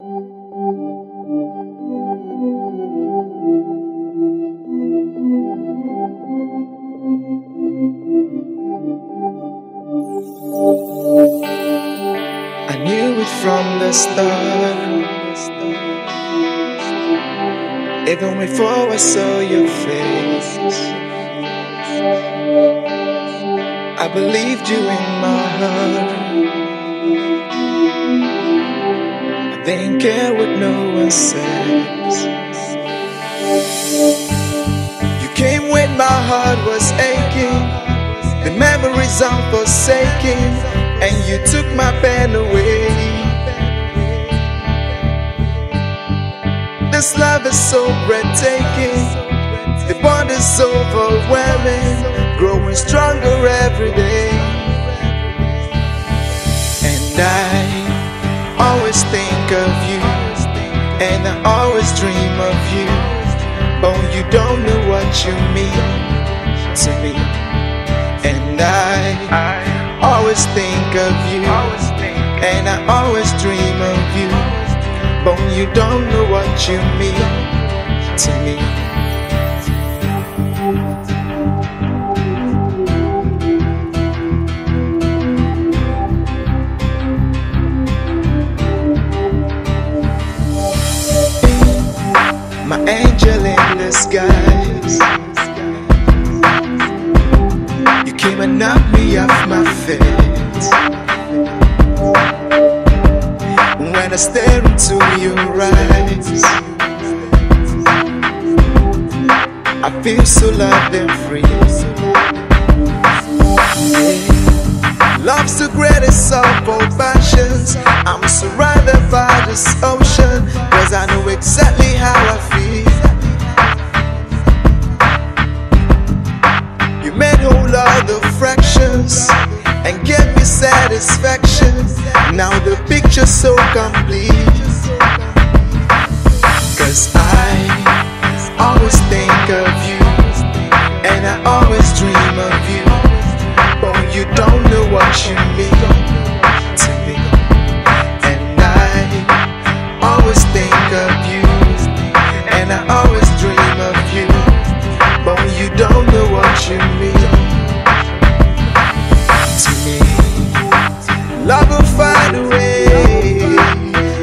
I knew it from the start, even before I saw your face. I believed you in my heart. I didn't care what no one says. You came when my heart was aching, the memories I'm forsaking, and you took my pain away. This love is so breathtaking, the bond is overwhelming, growing stronger every day. And I always think of you, and I always dream of you. Oh, you don't know what you mean to me. And I always think of you, and I always dream of you, but you don't know what you mean to me. My angel in disguise, you came and knocked me off my feet. When I stare into your eyes, I feel so loved and free. Love's the greatest of all passions. I'm surrounded by this ocean, cause I know exactly how I feel. You made whole lot of fractions and give me satisfaction. Now the picture's so complete. Cause I always think of you, and I always dream of you, but you don't know what you mean to me. And I always think of you, and I always dream of you, but you don't know what you mean. Love will find a way,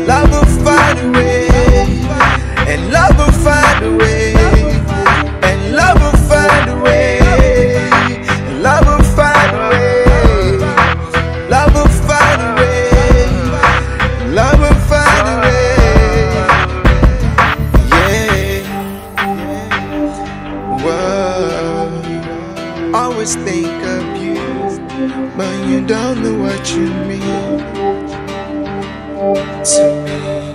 love will find a way, and love will find a way, and love will find a way, and love will find a way, love will find a way, love will find a way, yeah. Whoa, always think of you, but you don't know what you mean to me.